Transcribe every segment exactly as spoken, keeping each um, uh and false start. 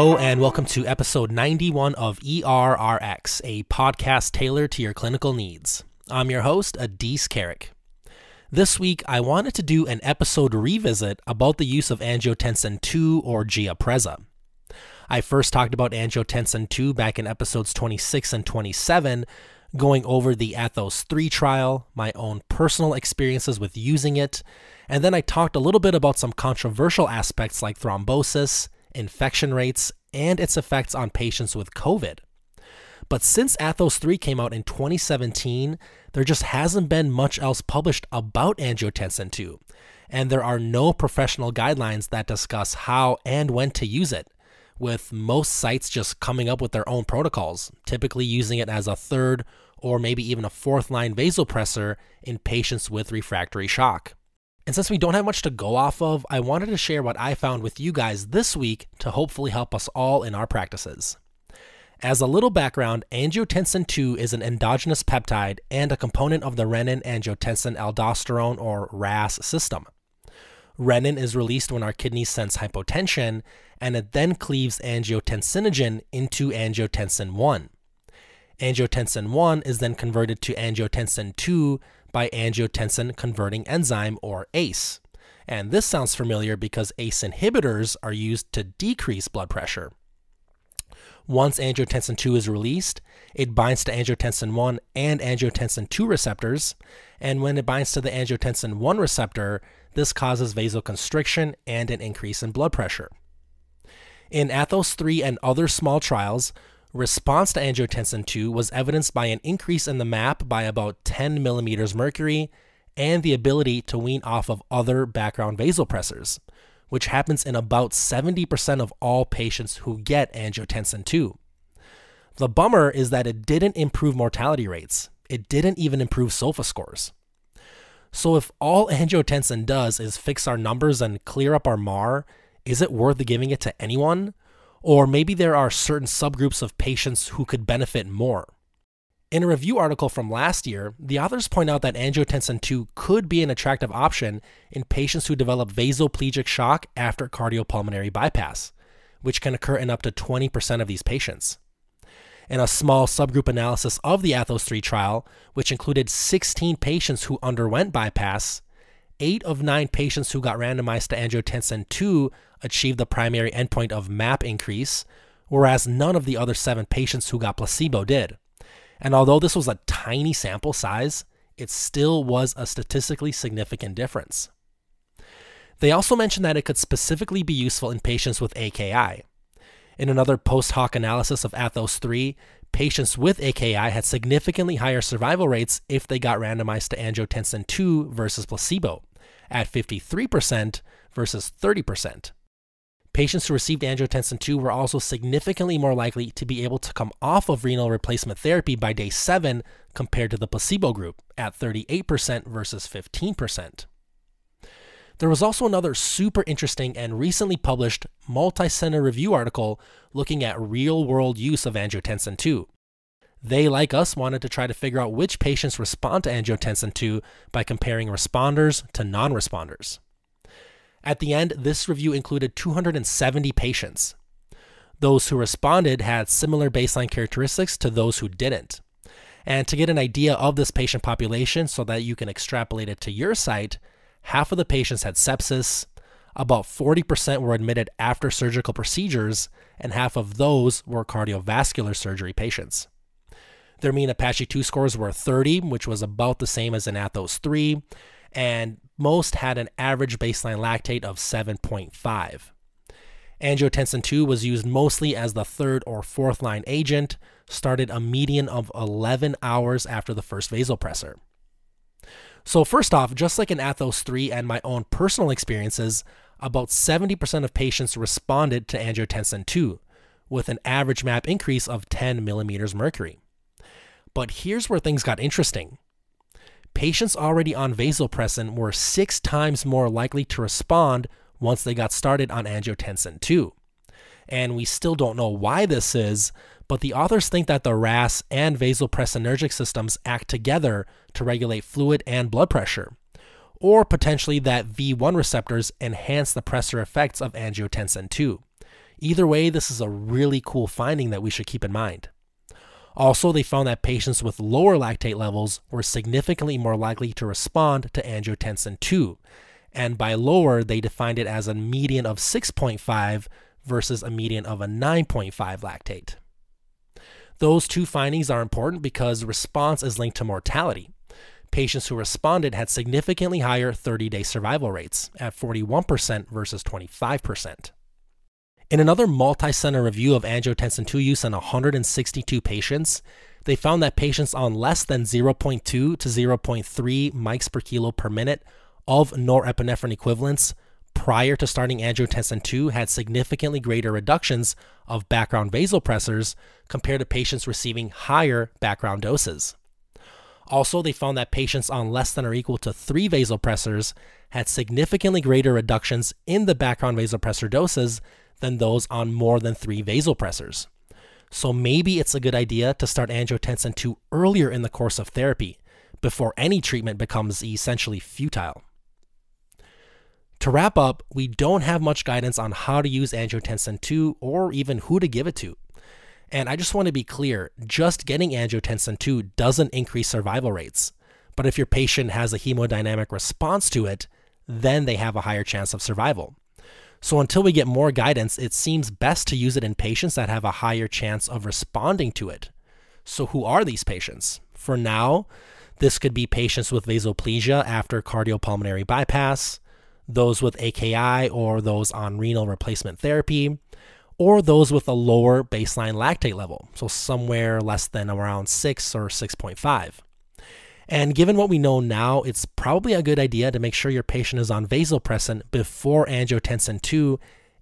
Hello and welcome to episode ninety-one of E R R X, a podcast tailored to your clinical needs. I'm your host, Adis Carrick. This week, I wanted to do an episode revisit about the use of angiotensin two or Giapreza. I first talked about angiotensin two back in episodes twenty-six and twenty-seven, going over the ATHOS three trial, my own personal experiences with using it, and then I talked a little bit about some controversial aspects like thrombosis, infection rates, and its effects on patients with COVID. But since ATHOS three came out in twenty seventeen, there just hasn't been much else published about angiotensin two, and there are no professional guidelines that discuss how and when to use it, with most sites just coming up with their own protocols, typically using it as a third or maybe even a fourth line vasopressor in patients with refractory shock. And since we don't have much to go off of, I wanted to share what I found with you guys this week to hopefully help us all in our practices. As a little background, angiotensin two is an endogenous peptide and a component of the renin-angiotensin-aldosterone or R A S system. Renin is released when our kidneys sense hypotension, and it then cleaves angiotensinogen into angiotensin one. Angiotensin one is then converted to angiotensin two by angiotensin-converting enzyme, or ACE. And this sounds familiar because ACE inhibitors are used to decrease blood pressure. Once angiotensin two is released, it binds to angiotensin one and angiotensin two receptors, and when it binds to the angiotensin one receptor, this causes vasoconstriction and an increase in blood pressure. In ATHOS three and other small trials, response to angiotensin two was evidenced by an increase in the M A P by about ten millimeters mercury and the ability to wean off of other background vasopressors, which happens in about seventy percent of all patients who get angiotensin two. The bummer is that it didn't improve mortality rates. It didn't even improve SOFA scores. So if all angiotensin does is fix our numbers and clear up our M A R, is it worth giving it to anyone? Or maybe there are certain subgroups of patients who could benefit more. In a review article from last year, the authors point out that angiotensin two could be an attractive option in patients who develop vasoplegic shock after cardiopulmonary bypass, which can occur in up to twenty percent of these patients. In a small subgroup analysis of the ATHOS three trial, which included sixteen patients who underwent bypass, eight of nine patients who got randomized to angiotensin two achieved the primary endpoint of M A P increase, whereas none of the other seven patients who got placebo did. And although this was a tiny sample size, it still was a statistically significant difference. They also mentioned that it could specifically be useful in patients with A K I. In another post hoc analysis of ATHOS three, patients with A K I had significantly higher survival rates if they got randomized to angiotensin two versus placebo, at fifty-three percent versus thirty percent. Patients who received angiotensin two were also significantly more likely to be able to come off of renal replacement therapy by day seven compared to the placebo group, at thirty-eight percent versus fifteen percent. There was also another super interesting and recently published multi-center review article looking at real-world use of angiotensin two. They, like us, wanted to try to figure out which patients respond to angiotensin two by comparing responders to non-responders. At the end, this review included two hundred seventy patients. Those who responded had similar baseline characteristics to those who didn't. And to get an idea of this patient population so that you can extrapolate it to your site, half of the patients had sepsis, about forty percent were admitted after surgical procedures, and half of those were cardiovascular surgery patients. Their mean APACHE two scores were thirty, which was about the same as in ATHOS three, and most had an average baseline lactate of seven point five. Angiotensin two was used mostly as the third or fourth line agent, started a median of eleven hours after the first vasopressor. So first off, just like in ATHOS three and my own personal experiences, about seventy percent of patients responded to angiotensin two, with an average M A P increase of ten millimeters mercury. But here's where things got interesting. Patients already on vasopressin were six times more likely to respond once they got started on angiotensin two. And we still don't know why this is, but the authors think that the R A S and vasopressinergic systems act together to regulate fluid and blood pressure, or potentially that V one receptors enhance the pressor effects of angiotensin two, Either way, this is a really cool finding that we should keep in mind. Also, they found that patients with lower lactate levels were significantly more likely to respond to angiotensin two, and by lower, they defined it as a median of six point five versus a median of a nine point five lactate. Those two findings are important because response is linked to mortality. Patients who responded had significantly higher thirty-day survival rates at forty-one percent versus twenty-five percent. In another multi-center review of angiotensin two use in one hundred sixty-two patients, they found that patients on less than zero point two to zero point three mics per kilo per minute of norepinephrine equivalents prior to starting angiotensin two had significantly greater reductions of background vasopressors compared to patients receiving higher background doses. Also, they found that patients on less than or equal to three vasopressors had significantly greater reductions in the background vasopressor doses than those on more than three vasopressors. So maybe it's a good idea to start angiotensin two earlier in the course of therapy, before any treatment becomes essentially futile. To wrap up, we don't have much guidance on how to use angiotensin two or even who to give it to. And I just want to be clear, just getting angiotensin two doesn't increase survival rates. But if your patient has a hemodynamic response to it, then they have a higher chance of survival. So until we get more guidance, it seems best to use it in patients that have a higher chance of responding to it. So who are these patients? For now, this could be patients with vasoplegia after cardiopulmonary bypass, those with A K I or those on renal replacement therapy, or those with a lower baseline lactate level, so somewhere less than around six or six point five. And given what we know now, it's probably a good idea to make sure your patient is on vasopressin before angiotensin two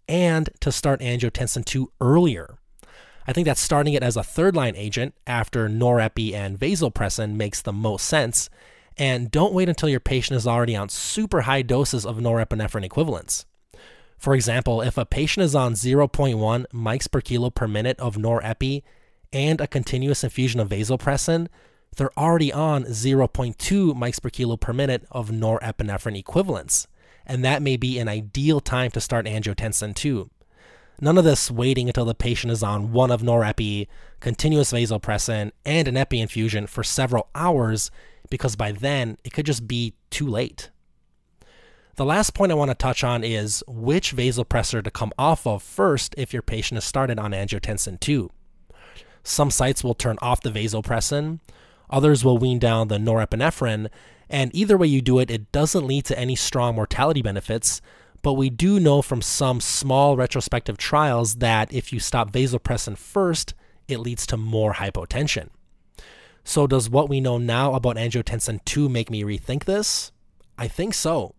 and to start angiotensin two earlier. I think that starting it as a third-line agent after norepi and vasopressin makes the most sense, and don't wait until your patient is already on super high doses of norepinephrine equivalents. For example, if a patient is on zero point one mics per kilo per minute of norepi and a continuous infusion of vasopressin, they're already on zero point two mics per kilo per minute of norepinephrine equivalents, and that may be an ideal time to start angiotensin two. None of this waiting until the patient is on one of norepi, continuous vasopressin, and an epi infusion for several hours, because by then it could just be too late. The last point I want to touch on is which vasopressor to come off of first if your patient is started on angiotensin two. Some sites will turn off the vasopressin, others will wean down the norepinephrine, and either way you do it, it doesn't lead to any strong mortality benefits, but we do know from some small retrospective trials that if you stop vasopressin first, it leads to more hypotension. So does what we know now about angiotensin two make me rethink this? I think so.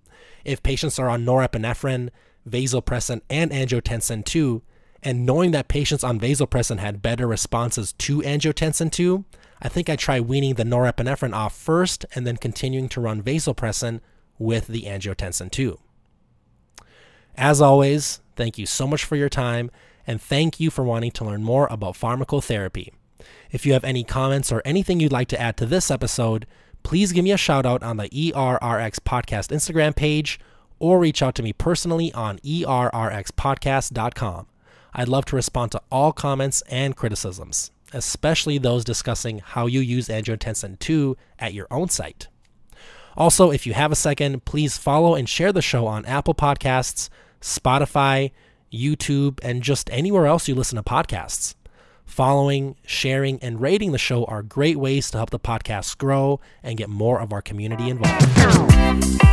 If patients are on norepinephrine, vasopressin, and angiotensin two, and knowing that patients on vasopressin had better responses to angiotensin two, I think I try weaning the norepinephrine off first and then continuing to run vasopressin with the angiotensin two. As always, thank you so much for your time, and thank you for wanting to learn more about pharmacotherapy. If you have any comments or anything you'd like to add to this episode, please give me a shout out on the E R R X Podcast Instagram page or reach out to me personally on E R R X podcast dot com. I'd love to respond to all comments and criticisms, especially those discussing how you use angiotensin two at your own site. Also, if you have a second, please follow and share the show on Apple Podcasts, Spotify, YouTube, and just anywhere else you listen to podcasts. Following, sharing, and rating the show are great ways to help the podcast grow and get more of our community involved.